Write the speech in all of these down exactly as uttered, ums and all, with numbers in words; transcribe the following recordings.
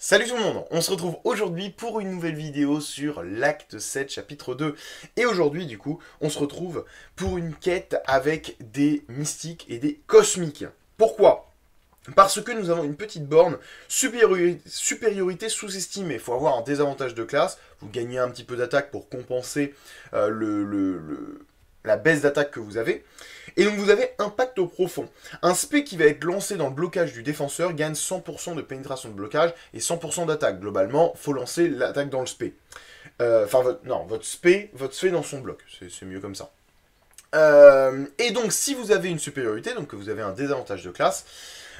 Salut tout le monde, on se retrouve aujourd'hui pour une nouvelle vidéo sur l'acte sept chapitre deux. Et aujourd'hui du coup, on se retrouve pour une quête avec des mystiques et des cosmiques. Pourquoi? Parce que nous avons une petite borne supériori- supériorité sous-estimée. Il faut avoir un désavantage de classe, vous gagnez un petit peu d'attaque pour compenser euh, le... le, le... la baisse d'attaque que vous avez, et donc vous avez impact au profond. Un spé qui va être lancé dans le blocage du défenseur gagne cent pour cent de pénétration de blocage et cent pour cent d'attaque. Globalement, faut lancer l'attaque dans le spé. Enfin, euh, non, votre spé, votre spé dans son bloc, c'est mieux comme ça. Euh, et donc, si vous avez une supériorité, donc que vous avez un désavantage de classe,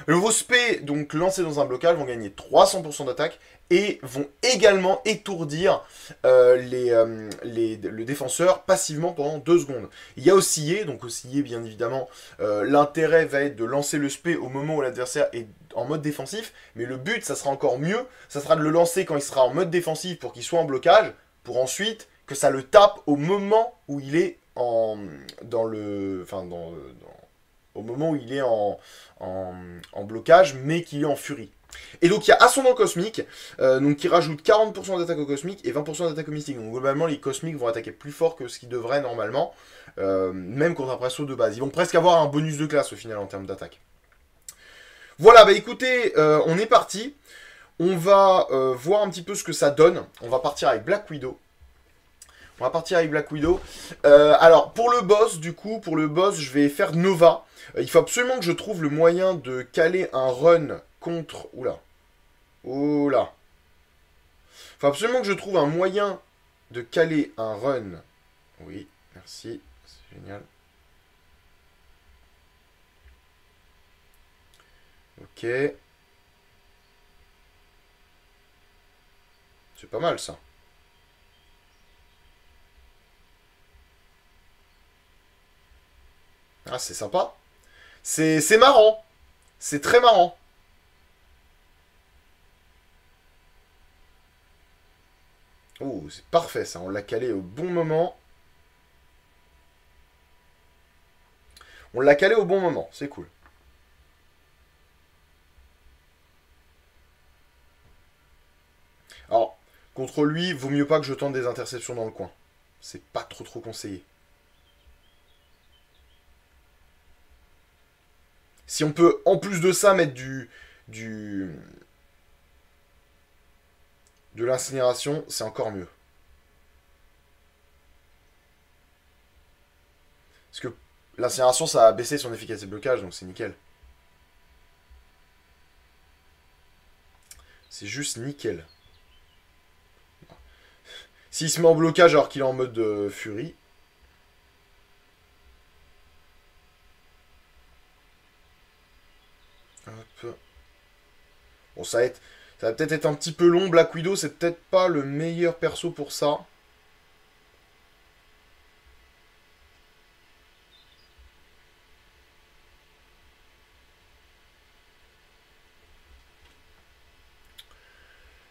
vos spés, donc lancés dans un blocage, vont gagner trois cents pour cent d'attaque et vont également étourdir euh, les, euh, les, le défenseur passivement pendant deux secondes. Il y a osciller, donc osciller bien évidemment, euh, l'intérêt va être de lancer le spé au moment où l'adversaire est en mode défensif, mais le but, ça sera encore mieux, ça sera de le lancer quand il sera en mode défensif pour qu'il soit en blocage, pour ensuite que ça le tape au moment où il est en... dans le... enfin dans... dans au moment où il est en, en, en blocage, mais qu'il est en furie. Et donc il y a Ascendant Cosmique, euh, donc qui rajoute quarante pour cent d'attaque au Cosmique et vingt pour cent d'attaque au Mystique. Donc globalement, les Cosmiques vont attaquer plus fort que ce qu'ils devraient normalement, euh, même contre un presso de base. Ils vont presque avoir un bonus de classe au final en termes d'attaque. Voilà, bah écoutez, euh, on est parti. On va euh, voir un petit peu ce que ça donne. On va partir avec Black Widow. On va partir avec Black Widow. Euh, alors, pour le boss, du coup, pour le boss, je vais faire Nova. Euh, il faut absolument que je trouve le moyen de caler un run contre... Oula. Oula. Il faut absolument que je trouve un moyen de caler un run. Oui, merci. C'est génial. Ok. C'est pas mal, ça. Ah, c'est sympa. C'est marrant. C'est très marrant. Oh, c'est parfait ça. On l'a calé au bon moment. On l'a calé au bon moment. C'est cool. Alors, contre lui, vaut mieux pas que je tente des interceptions dans le coin. C'est pas trop trop conseillé. Si on peut, en plus de ça, mettre du, du de l'incinération, c'est encore mieux. Parce que l'incinération, ça a baissé son efficacité de blocage, donc c'est nickel. C'est juste nickel. S'il se met en blocage alors qu'il est en mode euh, furie... Bon, ça va, être, ça va peut-être être un petit peu long. Black Widow, c'est peut-être pas le meilleur perso pour ça.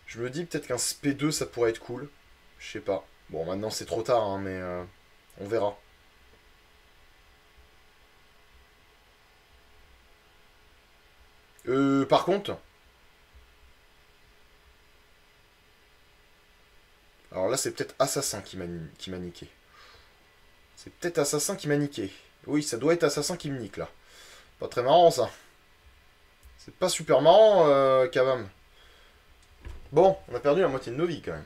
Je me dis peut-être qu'un S P deux, ça pourrait être cool. Je sais pas. Bon, maintenant, c'est trop tard, hein, mais euh, on verra. Euh, par contre... Alors là, c'est peut-être Assassin qui m'a niqué. C'est peut-être Assassin qui m'a niqué. Oui, ça doit être Assassin qui me nique, là. Pas très marrant, ça. C'est pas super marrant, euh, Kavam. Bon, on a perdu la moitié de nos vies, quand même.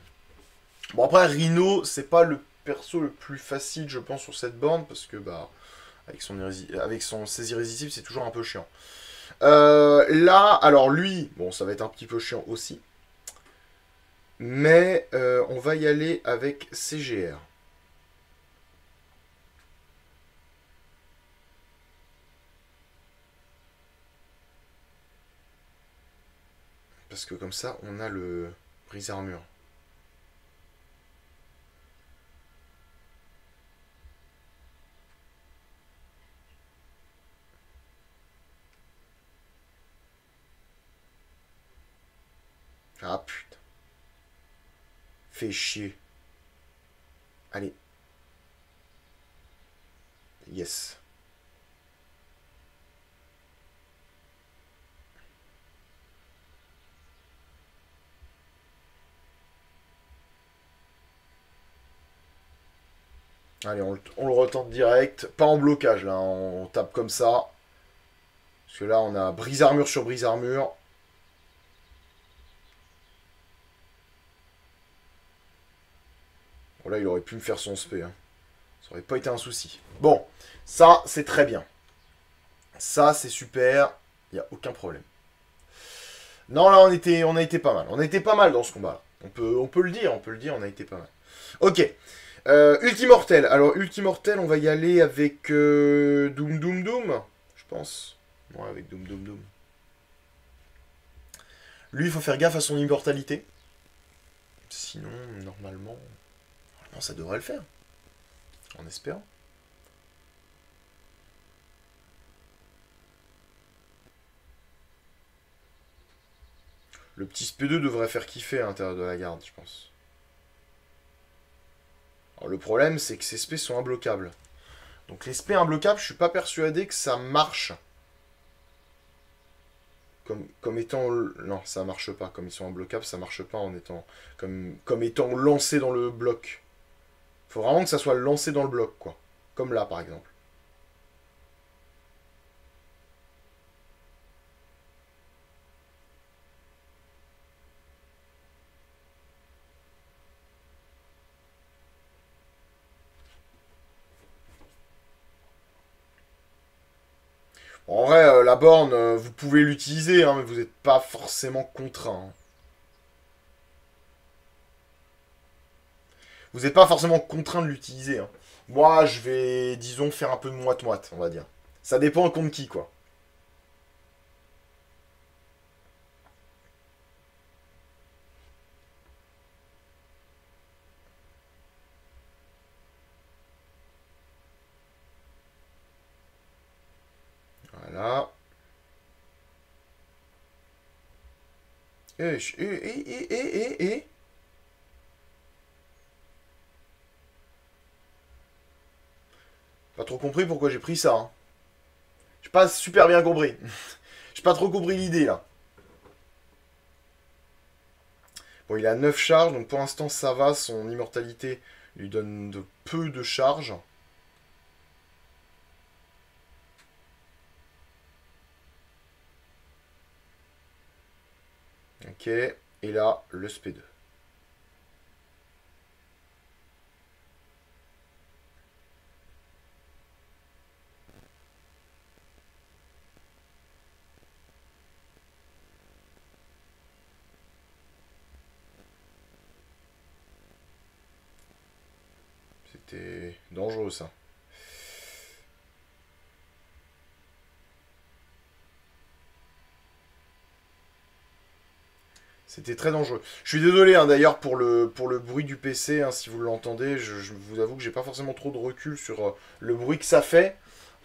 Bon, après, Rhino, c'est pas le perso le plus facile, je pense, sur cette borne, parce que, bah, avec son, avec son, ses irrésistibles, c'est toujours un peu chiant. Euh, là, alors, lui, bon, ça va être un petit peu chiant aussi. Mais euh, on va y aller avec C G R. Parce que comme ça, on a le brise-armure. Ah putain. Fais chier. Allez. Yes. Allez, on le, on le retente direct. Pas en blocage, là. On tape comme ça. Parce que là, on a brise-armure sur brise-armure. Bon, là, il aurait pu me faire son spé. Hein. Ça aurait pas été un souci. Bon, ça, c'est très bien. Ça, c'est super. Il n'y a aucun problème. Non, là, on, était, on a été pas mal. On a été pas mal dans ce combat-là. On peut, on peut le dire, on peut le dire, on a été pas mal. Ok. Euh, Ultimortel. Alors, Ultimortel, on va y aller avec euh, Doom Doom Doom, je pense. Ouais, avec Doom Doom Doom. Lui, il faut faire gaffe à son immortalité. Sinon, normalement... Normalement, ça devrait le faire. En espérant. Le petit S P deux devrait faire kiffer à l'intérieur de la garde, je pense. Alors, le problème, c'est que ces S P sont imbloquables. Donc les S P imbloquables, je suis pas persuadé que ça marche. Comme, comme étant... Non, ça marche pas. Comme ils sont imbloquables, ça marche pas en étant... Comme, comme étant lancé dans le bloc. Faut vraiment que ça soit lancé dans le bloc, quoi. Comme là, par exemple. En vrai, euh, la borne, euh, vous pouvez l'utiliser, hein, mais vous n'êtes pas forcément contraint. Hein. Vous n'êtes pas forcément contraint de l'utiliser. Hein. Moi, je vais, disons, faire un peu de moite-moite, on va dire. Ça dépend contre qui, quoi. Et, et, et, et, et, et. Pas trop compris pourquoi j'ai pris ça. Hein. J'ai pas super bien compris. J'ai pas trop compris l'idée là. Bon, il a neuf charges, donc pour l'instant ça va. Son immortalité lui donne de peu de charges. Ok, et là, le S P deux. C'était dangereux, ça. C'était très dangereux. Je suis désolé hein, d'ailleurs pour le, pour le bruit du P C, hein, si vous l'entendez. Je, je vous avoue que j'ai pas forcément trop de recul sur euh, le bruit que ça fait.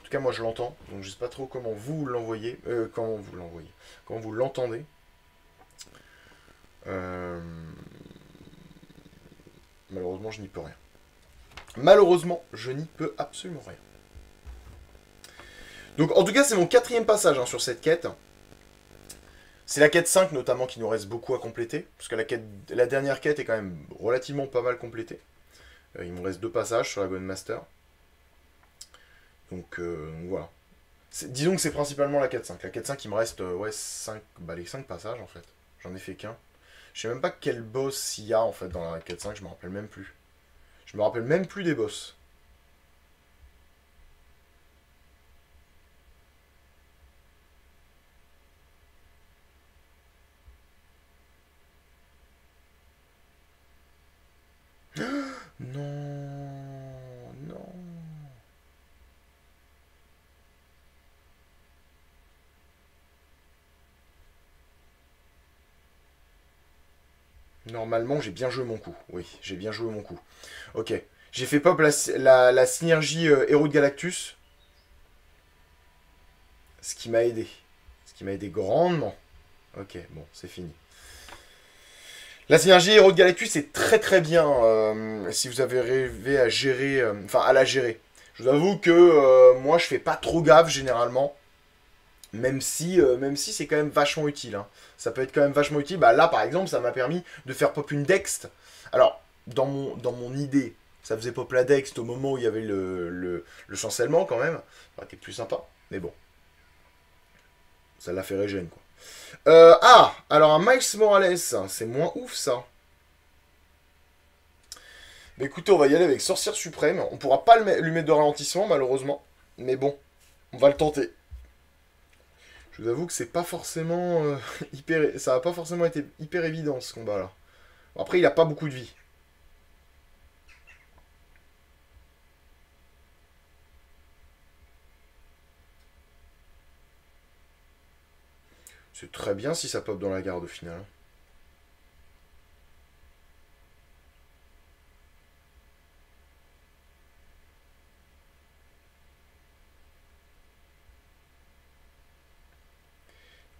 En tout cas, moi je l'entends. Donc je sais pas trop comment vous l'envoyez. Euh, comment vous l'envoyez. Comment vous l'entendez. Euh... Malheureusement, je n'y peux rien. Malheureusement, je n'y peux absolument rien. Donc en tout cas, c'est mon quatrième passage hein, sur cette quête. C'est la quête cinq notamment qui nous reste beaucoup à compléter, parce que la, quête, la dernière quête est quand même relativement pas mal complétée. Euh, il me reste deux passages sur la Bonne Master. Donc, euh, donc voilà. Disons que c'est principalement la quête cinq. La quête cinq, il me reste euh, ouais, cinq, bah, les cinq passages en fait. J'en ai fait qu'un. Je sais même pas quel boss il y a en fait dans la quête cinq, je me rappelle même plus. Je me rappelle même plus des boss. Normalement, j'ai bien joué mon coup. Oui, j'ai bien joué mon coup. Ok. J'ai fait pop la, la, la synergie euh, héros de Galactus. Ce qui m'a aidé. Ce qui m'a aidé grandement. Ok, bon, c'est fini. La synergie héros de Galactus est très très bien euh, si vous avez rêvé à gérer... Euh, enfin, à la gérer. Je vous avoue que euh, moi, je fais pas trop gaffe généralement. Même si, euh, même si c'est quand même vachement utile. Hein. Ça peut être quand même vachement utile. Bah, là, par exemple, ça m'a permis de faire pop une Dext. Alors, dans mon, dans mon idée, ça faisait pop la Dext au moment où il y avait le, le, le chancellement quand même. Ça aurait été plus sympa, mais bon. Ça l'a fait régène, quoi. Euh, ah, alors un Miles Morales, c'est moins ouf, ça. Mais écoutez, on va y aller avec Sorcière Suprême. On pourra pas lui mettre de ralentissement, malheureusement. Mais bon, on va le tenter. Je vous avoue que c'est pas forcément euh, hyper... Ça n'a pas forcément été hyper évident, ce combat-là. Bon, après, il n'a pas beaucoup de vie. C'est très bien si ça pop dans la garde, au final.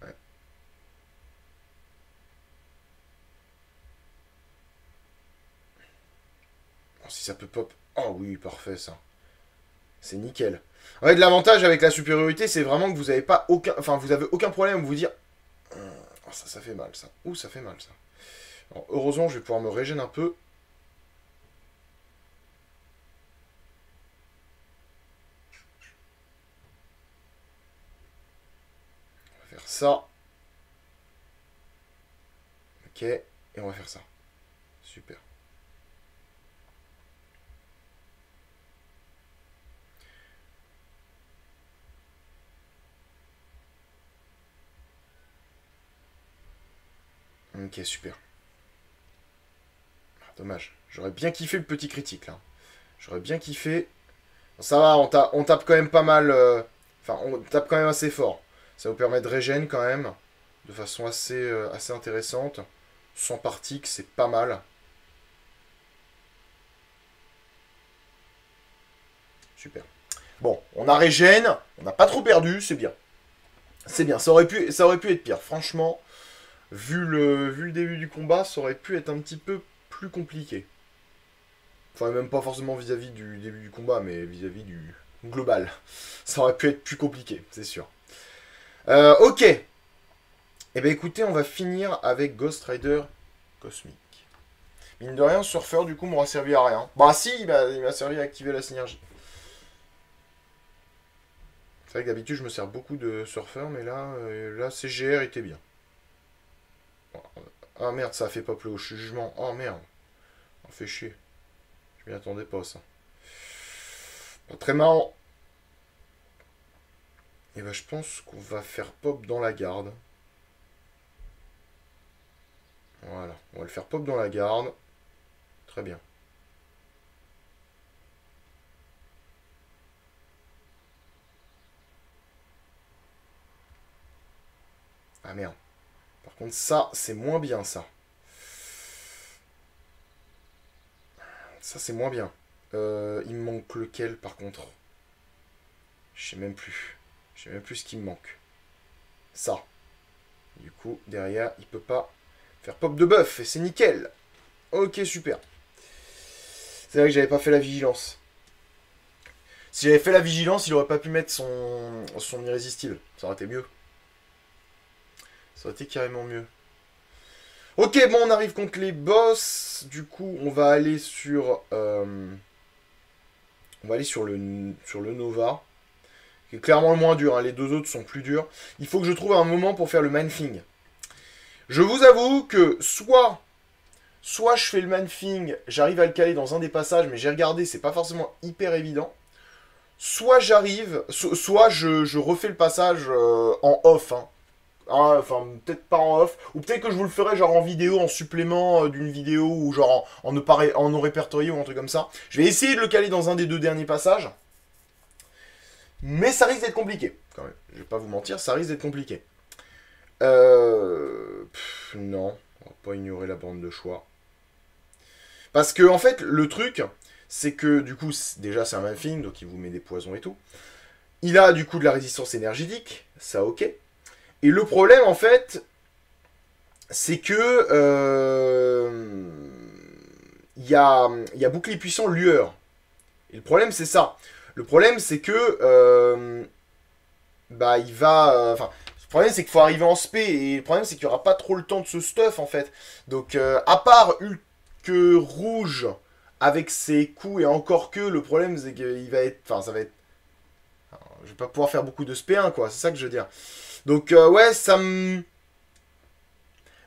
Ouais. Bon, si ça peut pop... Oh oui, parfait, ça. C'est nickel. En fait, l'avantage avec la supériorité, c'est vraiment que vous n'avez pas aucun... Enfin, vous n'avez aucun problème à vous dire... Ça, ça fait mal, ça. Ouh, ça fait mal, ça. Alors, heureusement, je vais pouvoir me régénérer un peu. On va faire ça. Ok, et on va faire ça. Super. Ok, super. Ah, dommage. J'aurais bien kiffé le petit critique, là. J'aurais bien kiffé... Ça va, on, ta on tape quand même pas mal... Euh... Enfin, on tape quand même assez fort. Ça vous permet de régénérer quand même, de façon assez, euh, assez intéressante. Sans partic, c'est pas mal. Super. Bon, on a régénérer, on n'a pas trop perdu, c'est bien. C'est bien, ça aurait pu, ça aurait pu être pire, franchement... Vu le, vu le début du combat, ça aurait pu être un petit peu plus compliqué. Enfin, même pas forcément vis-à-vis du début du combat, mais vis-à-vis du global. Ça aurait pu être plus compliqué, c'est sûr. Euh, ok. Eh bien, écoutez, on va finir avec Ghost Rider Cosmique. Mine de rien, Surfeur, du coup, m'aura servi à rien. Bah si, il m'a servi à activer la synergie. C'est vrai que d'habitude, je me sers beaucoup de Surfeur, mais là, euh, là, C G R était bien. Ah merde, ça a fait pop le jugement. Oh merde. On fait chier. Je m'y attendais pas, ça. Pas très marrant. Et bah, je pense qu'on va faire pop dans la garde. Voilà. On va le faire pop dans la garde. Très bien. Ah merde. Par contre, ça, c'est moins bien, ça. Ça, c'est moins bien. Euh, il me manque lequel, par contre? Je sais même plus. Je sais même plus ce qui me manque. Ça. Du coup, derrière, il peut pas faire pop de bœuf. Et c'est nickel. Ok, super. C'est vrai que j'avais pas fait la vigilance. Si j'avais fait la vigilance, il aurait pas pu mettre son, son irrésistible. Ça aurait été mieux. Ça aurait été carrément mieux. Ok, bon, on arrive contre les boss. Du coup, on va aller sur... Euh, on va aller sur le, sur le Nova. Qui est clairement le moins dur. Hein. Les deux autres sont plus durs. Il faut que je trouve un moment pour faire le manfing. Je vous avoue que soit... Soit je fais le manfing, j'arrive à le caler dans un des passages, mais j'ai regardé, c'est pas forcément hyper évident. Soit j'arrive... So, soit je, je refais le passage euh, en off, hein. Ah, enfin, peut-être pas en off, ou peut-être que je vous le ferai genre en vidéo, en supplément euh, d'une vidéo, ou genre en, en, ne pas, en non répertorié, ou un truc comme ça. Je vais essayer de le caler dans un des deux derniers passages, mais ça risque d'être compliqué, quand même. Je vais pas vous mentir, ça risque d'être compliqué. Euh... Pff, non, on va pas ignorer la bande de choix. Parce que, en fait, le truc, c'est que, du coup, déjà, c'est un manfing, donc il vous met des poisons et tout. Il a, du coup, de la résistance énergétique, ça, ok. Et le problème, en fait, c'est que euh, y a, y a bouclier puissant lueur. Et le problème, c'est ça. Le problème, c'est que euh, bah, il va. Euh, le problème, c'est qu'il faut arriver en spé. Et le problème, c'est qu'il n'y aura pas trop le temps de ce stuff, en fait. Donc, euh, à part Hulk Rouge, avec ses coups, et encore que le problème c'est qu'il va être, enfin ça va être, alors, je vais pas pouvoir faire beaucoup de S P un quoi, c'est ça que je veux dire. Donc euh, ouais, ça me,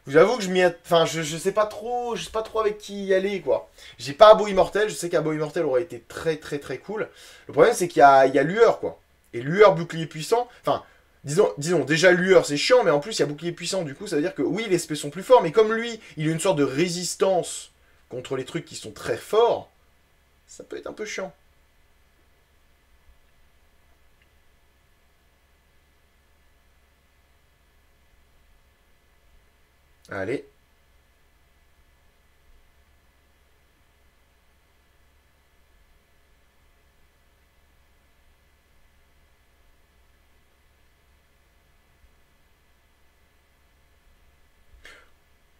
j'avoue que je m'y, enfin je, je sais pas trop, je sais pas trop avec qui y aller quoi. J'ai pas Abo Immortel, je sais qu'Abo Immortel aurait été très très très cool. Le problème c'est qu'il y a, il y a Lueur quoi, et Lueur bouclier puissant, enfin. Disons, disons, déjà Lueur c'est chiant, mais en plus il y a bouclier puissant, du coup ça veut dire que oui les S P sont plus forts, mais comme lui, il a une sorte de résistance contre les trucs qui sont très forts, ça peut être un peu chiant. Allez.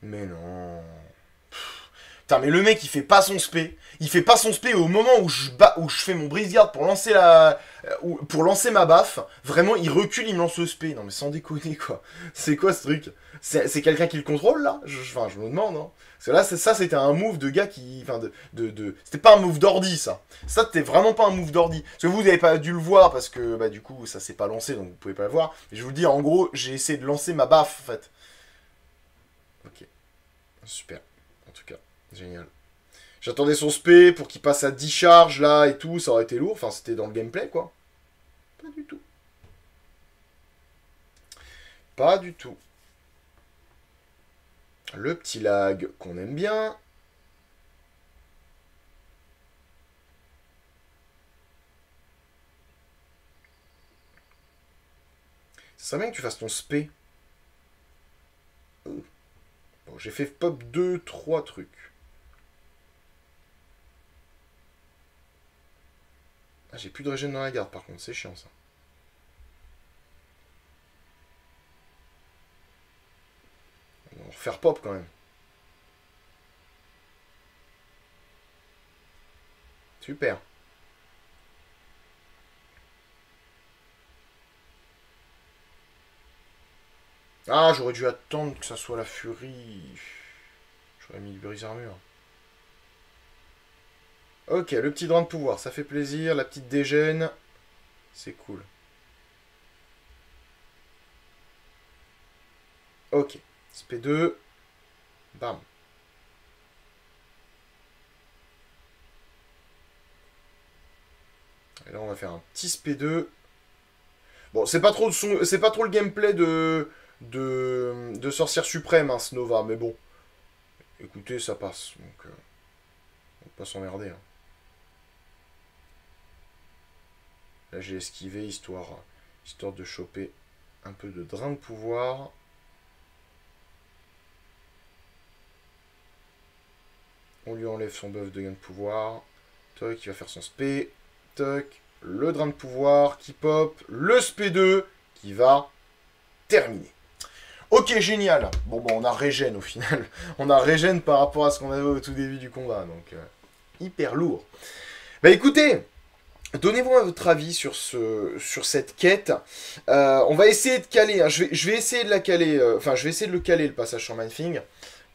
Mais non... Pff. Putain, mais le mec, il fait pas son spé. Il fait pas son spé au moment où je, ba... où je fais mon brise-garde pour lancer la... Pour lancer ma baffe. Vraiment, il recule, il me lance le spé. Non, mais sans déconner, quoi. C'est quoi, ce truc? C'est quelqu'un qui le contrôle, là? je... Enfin, je me demande, hein. Parce que là, ça, c'était un move de gars qui... Enfin, de... de, de... C'était pas un move d'ordi, ça. Ça, c'était vraiment pas un move d'ordi. Parce que vous, vous avez pas dû le voir, parce que, bah, du coup, ça s'est pas lancé, donc vous pouvez pas le voir. Et je vous dis, en gros, j'ai essayé de lancer ma baffe, en fait. Ok. Super, en tout cas, génial. J'attendais son spé pour qu'il passe à dix charges, là, et tout, ça aurait été lourd. Enfin, c'était dans le gameplay, quoi. Pas du tout. Pas du tout. Le petit lag qu'on aime bien. Ça serait bien que tu fasses ton spé. Ouh. Bon, j'ai fait pop deux trois trucs. Ah, j'ai plus de régène dans la garde par contre, c'est chiant ça. On va refaire pop quand même. Super. Ah, j'aurais dû attendre que ça soit la furie. J'aurais mis du brise armure. Ok, le petit drain de pouvoir, ça fait plaisir. La petite dégêne, c'est cool. Ok, S P deux. Bam. Et là, on va faire un petit S P deux. Bon, c'est pas trop de son... c'est pas trop le gameplay de... De, de Sorcière Suprême, hein, ce Nova, mais bon. Écoutez, ça passe, donc... Euh, on peut pas s'emmerder. Hein. Là, j'ai esquivé, histoire, histoire de choper un peu de drain de pouvoir. On lui enlève son buff de gain de pouvoir. Toc, il va faire son spé. Toc, le drain de pouvoir qui pop. Le spé deux qui va terminer. Ok, génial. Bon, bon, on a régène au final. On a régène par rapport à ce qu'on avait au tout début du combat. Donc, euh, hyper lourd. Bah écoutez, donnez-moi votre avis sur, ce, sur cette quête. Euh, on va essayer de caler. Hein. Je, vais, je vais essayer de la caler. Enfin, euh, je vais essayer de le caler, le passage sur Manfing.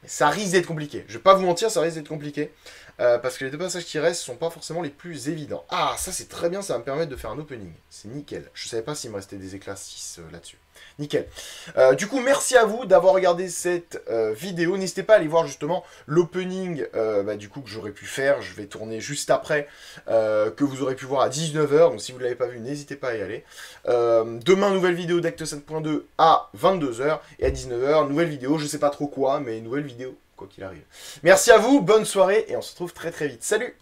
Mais ça risque d'être compliqué. Je vais pas vous mentir, ça risque d'être compliqué. Euh, parce que les deux passages qui restent sont pas forcément les plus évidents. Ah, ça c'est très bien, ça va me permettre de faire un opening. C'est nickel. Je savais pas s'il me restait des éclaircissements euh, là-dessus. Nickel. Euh, du coup, merci à vous d'avoir regardé cette euh, vidéo. N'hésitez pas à aller voir justement l'opening euh, bah, du coup que j'aurais pu faire. Je vais tourner juste après, euh, que vous aurez pu voir à dix-neuf heures. Donc si vous ne l'avez pas vu, n'hésitez pas à y aller. Euh, demain, nouvelle vidéo d'Acte sept point deux à vingt-deux heures. Et à dix-neuf heures, nouvelle vidéo, je sais pas trop quoi, mais nouvelle vidéo, quoi qu'il arrive. Merci à vous, bonne soirée, et on se retrouve très très vite. Salut!